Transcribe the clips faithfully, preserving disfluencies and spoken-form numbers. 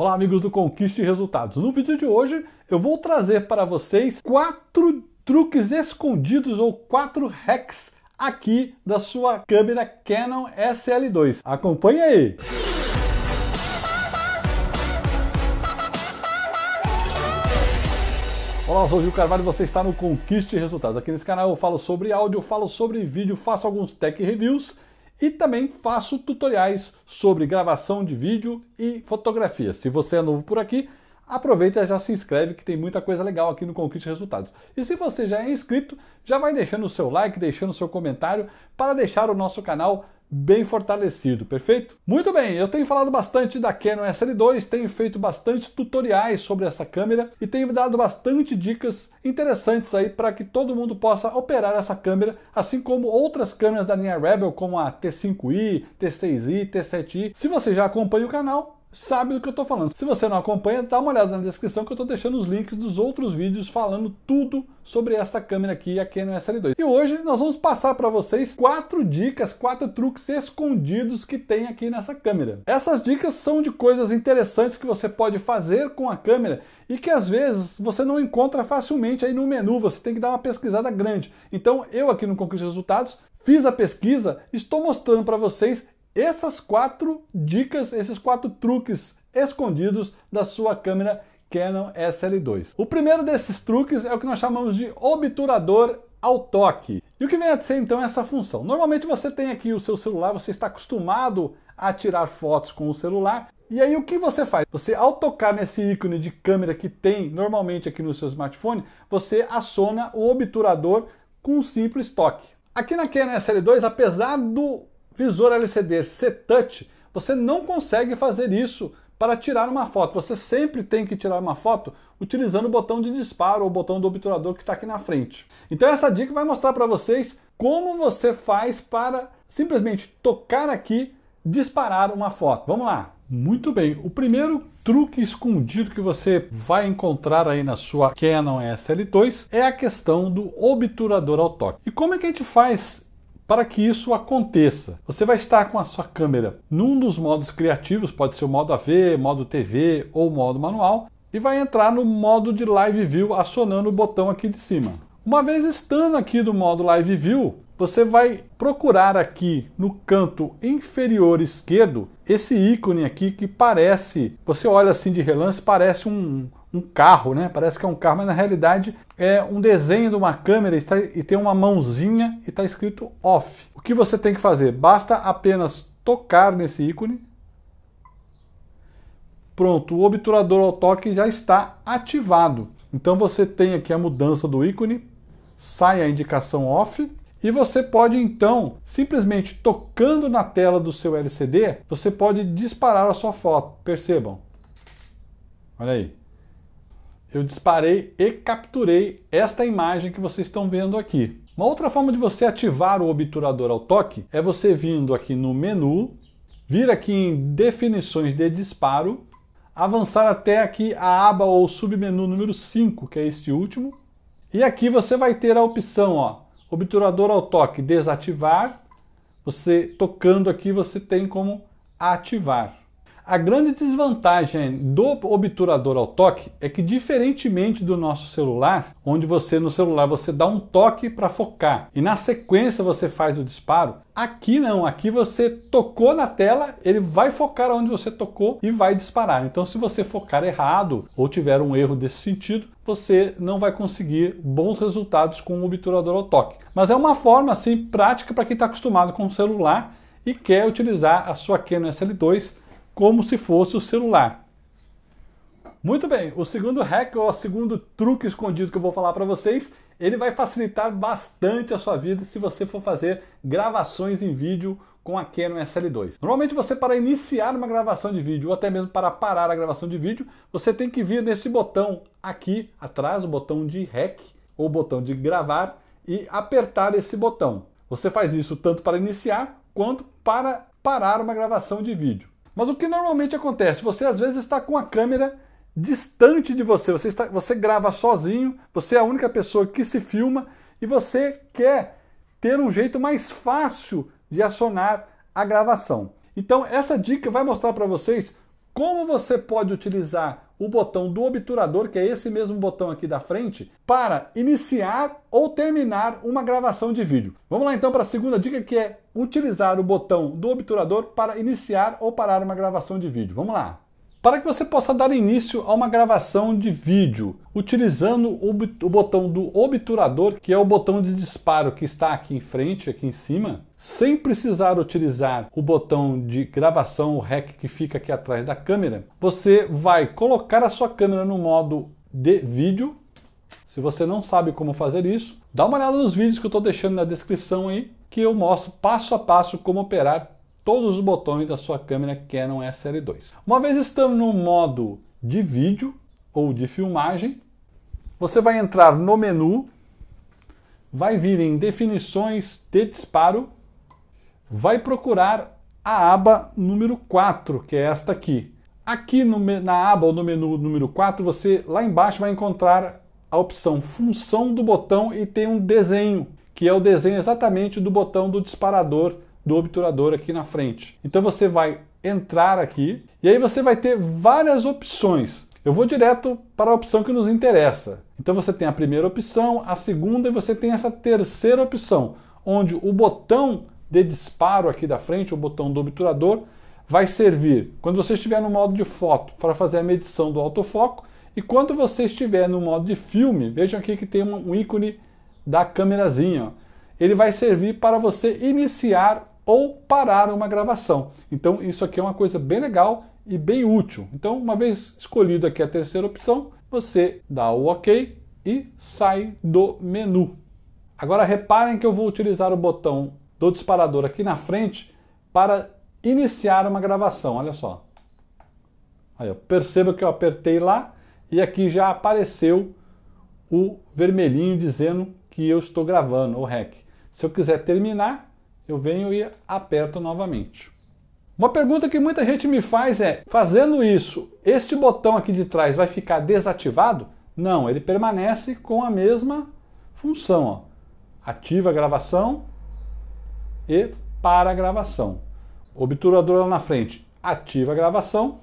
Olá amigos do Conquiste e Resultados, no vídeo de hoje eu vou trazer para vocês quatro truques escondidos ou quatro hacks aqui da sua câmera Canon S L dois. Acompanhe aí! Olá, eu sou o Gil Carvalho e você está no Conquiste e Resultados. Aqui nesse canal eu falo sobre áudio, eu falo sobre vídeo, faço alguns tech reviews e também faço tutoriais sobre gravação de vídeo e fotografia. Se você é novo por aqui, aproveita e já se inscreve que tem muita coisa legal aqui no Conquiste Resultados. E se você já é inscrito, já vai deixando o seu like, deixando o seu comentário para deixar o nosso canal bem fortalecido, perfeito? Muito bem, eu tenho falado bastante da Canon S L dois, tenho feito bastante tutoriais sobre essa câmera e tenho dado bastante dicas interessantes aí para que todo mundo possa operar essa câmera, assim como outras câmeras da linha Rebel, como a T cinco i, T seis i, T sete i. Se você já acompanha o canal, sabe do que eu estou falando. Se você não acompanha, dá uma olhada na descrição que eu estou deixando os links dos outros vídeos falando tudo sobre esta câmera aqui, a Canon S L dois. E hoje nós vamos passar para vocês quatro dicas, quatro truques escondidos que tem aqui nessa câmera. Essas dicas são de coisas interessantes que você pode fazer com a câmera e que às vezes você não encontra facilmente aí no menu, você tem que dar uma pesquisada grande. Então eu aqui no Conquiste Resultados fiz a pesquisa, estou mostrando para vocês essas quatro dicas, esses quatro truques escondidos da sua câmera Canon S L dois. O primeiro desses truques é o que nós chamamos de obturador ao toque. E o que vem a ser então essa função? Normalmente você tem aqui o seu celular, você está acostumado a tirar fotos com o celular. E aí o que você faz? Você, ao tocar nesse ícone de câmera que tem normalmente aqui no seu smartphone, você aciona o obturador com um simples toque. Aqui na Canon S L dois, apesar do visor L C D ser touch, você não consegue fazer isso para tirar uma foto. Você sempre tem que tirar uma foto utilizando o botão de disparo ou o botão do obturador que está aqui na frente. Então essa dica vai mostrar para vocês como você faz para simplesmente tocar aqui, disparar uma foto. Vamos lá! Muito bem, o primeiro truque escondido que você vai encontrar aí na sua Canon S L dois é a questão do obturador ao toque. E como é que a gente faz para que isso aconteça? Você vai estar com a sua câmera num dos modos criativos, pode ser o modo A V, modo T V ou modo manual, e vai entrar no modo de Live View acionando o botão aqui de cima. Uma vez estando aqui do modo Live View, você vai procurar aqui no canto inferior esquerdo esse ícone aqui que parece, você olha assim de relance, parece um um carro, né? Parece que é um carro, mas na realidade é um desenho de uma câmera e, tá, e tem uma mãozinha e está escrito off. O que você tem que fazer? Basta apenas tocar nesse ícone. Pronto, o obturador ao toque já está ativado. Então você tem aqui a mudança do ícone, sai a indicação off e você pode então, simplesmente tocando na tela do seu L C D, você pode disparar a sua foto. Percebam. Olha aí. Eu disparei e capturei esta imagem que vocês estão vendo aqui. Uma outra forma de você ativar o obturador ao toque é você vindo aqui no menu, vir aqui em definições de disparo, avançar até aqui a aba ou submenu número cinco, que é este último. E aqui você vai ter a opção, ó, obturador ao toque desativar. Você tocando aqui, você tem como ativar. A grande desvantagem do obturador ao toque é que, diferentemente do nosso celular, onde você no celular você dá um toque para focar e na sequência você faz o disparo, aqui não, aqui você tocou na tela, ele vai focar onde você tocou e vai disparar. Então se você focar errado ou tiver um erro desse sentido, você não vai conseguir bons resultados com o obturador ao toque. Mas é uma forma assim prática para quem está acostumado com o celular e quer utilizar a sua Canon S L dois como se fosse o celular. Muito bem, o segundo hack ou o segundo truque escondido que eu vou falar para vocês, ele vai facilitar bastante a sua vida se você for fazer gravações em vídeo com a Canon S L dois. Normalmente você, para iniciar uma gravação de vídeo ou até mesmo para parar a gravação de vídeo, você tem que vir nesse botão aqui atrás, o botão de REC ou o botão de gravar, e apertar esse botão. Você faz isso tanto para iniciar quanto para parar uma gravação de vídeo. Mas o que normalmente acontece? Você às vezes está com a câmera distante de você, você, está, você grava sozinho, você é a única pessoa que se filma e você quer ter um jeito mais fácil de acionar a gravação. Então essa dica vai mostrar para vocês como você pode utilizar o botão do obturador, que é esse mesmo botão aqui da frente, para iniciar ou terminar uma gravação de vídeo. Vamos lá então para a segunda dica, que é utilizar o botão do obturador para iniciar ou parar uma gravação de vídeo. Vamos lá! Para que você possa dar início a uma gravação de vídeo, utilizando o, o botão do obturador, que é o botão de disparo que está aqui em frente, aqui em cima, sem precisar utilizar o botão de gravação, o REC que fica aqui atrás da câmera, você vai colocar a sua câmera no modo de vídeo. Se você não sabe como fazer isso, dá uma olhada nos vídeos que eu estou deixando na descrição aí, que eu mostro passo a passo como operar todos os botões da sua câmera Canon E O S S L dois. Uma vez estando no modo de vídeo ou de filmagem, você vai entrar no menu, vai vir em definições de disparo, vai procurar a aba número quatro, que é esta aqui. Aqui no, na aba ou no menu número quatro, você lá embaixo vai encontrar a opção função do botão e tem um desenho, que é o desenho exatamente do botão do disparador, do obturador aqui na frente. Então você vai entrar aqui e aí você vai ter várias opções. Eu vou direto para a opção que nos interessa. Então você tem a primeira opção, a segunda e você tem essa terceira opção, onde o botão de disparo aqui da frente, o botão do obturador, vai servir quando você estiver no modo de foto para fazer a medição do autofoco e quando você estiver no modo de filme, vejam aqui que tem um ícone da câmerazinha. Ele vai servir para você iniciar ou parar uma gravação. Então isso aqui é uma coisa bem legal e bem útil. Então, uma vez escolhido aqui a terceira opção, você dá o OK e sai do menu. Agora reparem que eu vou utilizar o botão do disparador aqui na frente para iniciar uma gravação, olha só. Aí, perceba que eu apertei lá e aqui já apareceu o vermelhinho dizendo que eu estou gravando o REC. Se eu quiser terminar, eu venho e aperto novamente. Uma pergunta que muita gente me faz é, fazendo isso, este botão aqui de trás vai ficar desativado? Não, ele permanece com a mesma função. Ó. Ativa a gravação e para a gravação. Obturador lá na frente, ativa a gravação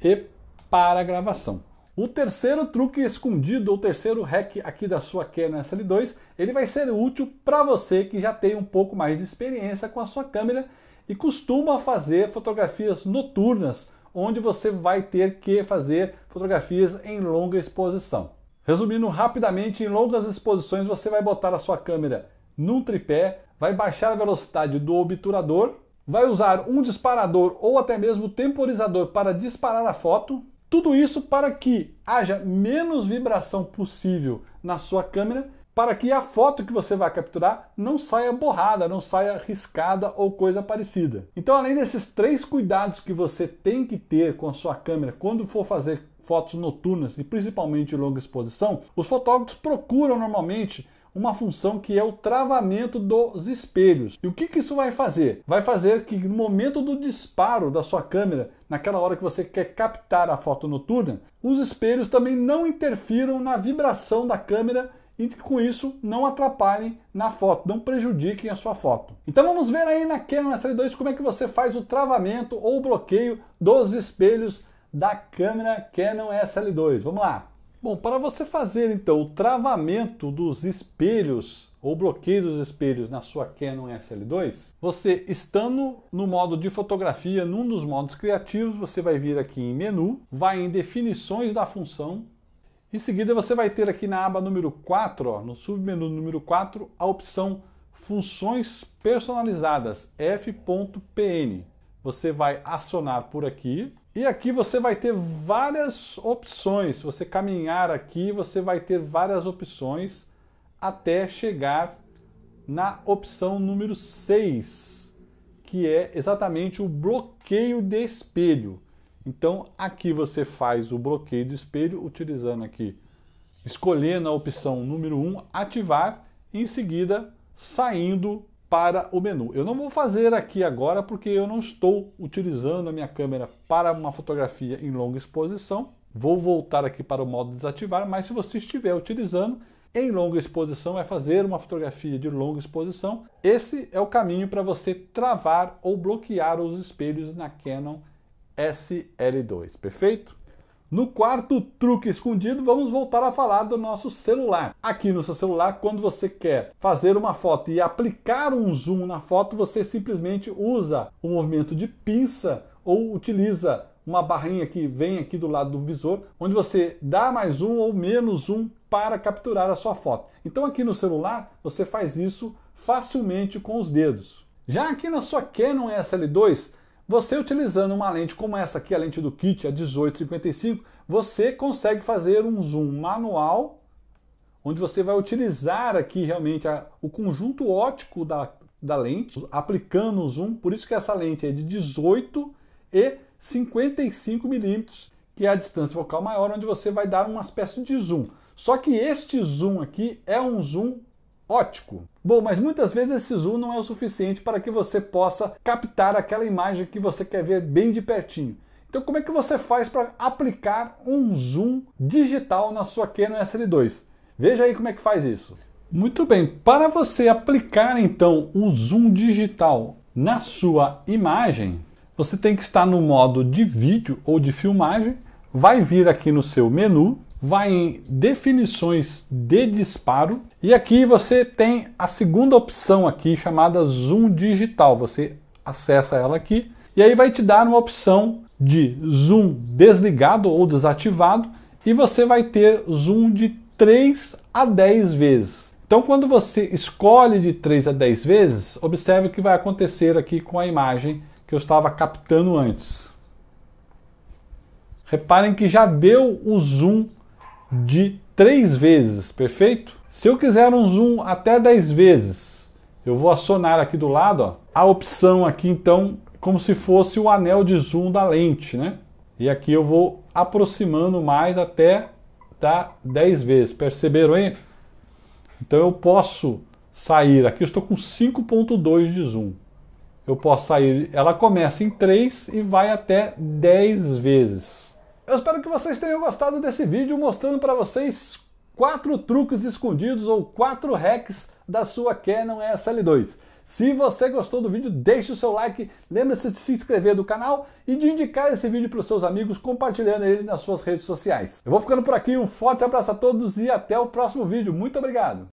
e para a gravação. O terceiro truque escondido, ou terceiro hack aqui da sua Canon E O S S L dois, ele vai ser útil para você que já tem um pouco mais de experiência com a sua câmera e costuma fazer fotografias noturnas, onde você vai ter que fazer fotografias em longa exposição. Resumindo rapidamente, em longas exposições você vai botar a sua câmera num tripé, vai baixar a velocidade do obturador, vai usar um disparador ou até mesmo temporizador para disparar a foto. Tudo isso para que haja menos vibração possível na sua câmera, para que a foto que você vai capturar não saia borrada, não saia riscada ou coisa parecida. Então, além desses três cuidados que você tem que ter com a sua câmera quando for fazer fotos noturnas e principalmente longa exposição, os fotógrafos procuram normalmente uma função que é o travamento dos espelhos. E o que, que isso vai fazer? Vai fazer que no momento do disparo da sua câmera, naquela hora que você quer captar a foto noturna, os espelhos também não interfiram na vibração da câmera e com isso não atrapalhem na foto, não prejudiquem a sua foto. Então vamos ver aí na Canon E O S S L dois como é que você faz o travamento ou o bloqueio dos espelhos da câmera Canon E O S S L dois. Vamos lá! Bom, para você fazer então o travamento dos espelhos ou bloqueio dos espelhos na sua Canon E O S S L dois, você estando no modo de fotografia, num dos modos criativos, você vai vir aqui em menu, vai em definições da função, em seguida você vai ter aqui na aba número quatro, ó, no submenu número quatro, a opção funções personalizadas, F ponto P N. Você vai acionar por aqui. E aqui você vai ter várias opções, se você caminhar aqui, você vai ter várias opções até chegar na opção número seis, que é exatamente o bloqueio de espelho. Então aqui você faz o bloqueio de espelho, utilizando aqui, escolhendo a opção número um, ativar, e em seguida saindo para o menu. Eu não vou fazer aqui agora porque eu não estou utilizando a minha câmera para uma fotografia em longa exposição. Vou voltar aqui para o modo desativar, mas se você estiver utilizando em longa exposição, vai fazer uma fotografia de longa exposição, esse é o caminho para você travar ou bloquear os espelhos na Canon S L dois, perfeito? No quarto truque escondido, vamos voltar a falar do nosso celular. Aqui no seu celular, quando você quer fazer uma foto e aplicar um zoom na foto, você simplesmente usa o movimento de pinça ou utiliza uma barrinha que vem aqui do lado do visor, onde você dá mais um ou menos um para capturar a sua foto. Então aqui no celular, você faz isso facilmente com os dedos. Já aqui na sua Canon E O S S L dois, você utilizando uma lente como essa aqui, a lente do kit, a dezoito cinquenta e cinco, você consegue fazer um zoom manual, onde você vai utilizar aqui realmente a, o conjunto óptico da, da lente, aplicando o zoom. Por isso que essa lente é de dezoito e cinquenta e cinco milímetros, que é a distância focal maior, onde você vai dar uma espécie de zoom. Só que este zoom aqui é um zoom óptico. Bom, mas muitas vezes esse zoom não é o suficiente para que você possa captar aquela imagem que você quer ver bem de pertinho. Então como é que você faz para aplicar um zoom digital na sua Canon E O S S L dois? Veja aí como é que faz isso. Muito bem, para você aplicar então um zoom digital na sua imagem, você tem que estar no modo de vídeo ou de filmagem, vai vir aqui no seu menu, vai em definições de disparo e aqui você tem a segunda opção aqui chamada zoom digital. Você acessa ela aqui e aí vai te dar uma opção de zoom desligado ou desativado e você vai ter zoom de três a dez vezes. Então quando você escolhe de três a dez vezes, observe o que vai acontecer aqui com a imagem que eu estava captando antes. Reparem que já deu o zoom de três vezes, perfeito? Se eu quiser um zoom até dez vezes, eu vou acionar aqui do lado, ó, a opção aqui então, como se fosse o anel de zoom da lente, né? E aqui eu vou aproximando mais até dar dez vezes, perceberam aí? Então eu posso sair, aqui eu estou com cinco ponto dois de zoom. Eu posso sair, ela começa em três e vai até dez vezes. Eu espero que vocês tenham gostado desse vídeo mostrando para vocês quatro truques escondidos ou quatro hacks da sua Canon E O S S L dois. Se você gostou do vídeo, deixe o seu like, lembre-se de se inscrever no canal e de indicar esse vídeo para os seus amigos, compartilhando ele nas suas redes sociais. Eu vou ficando por aqui, um forte abraço a todos e até o próximo vídeo. Muito obrigado!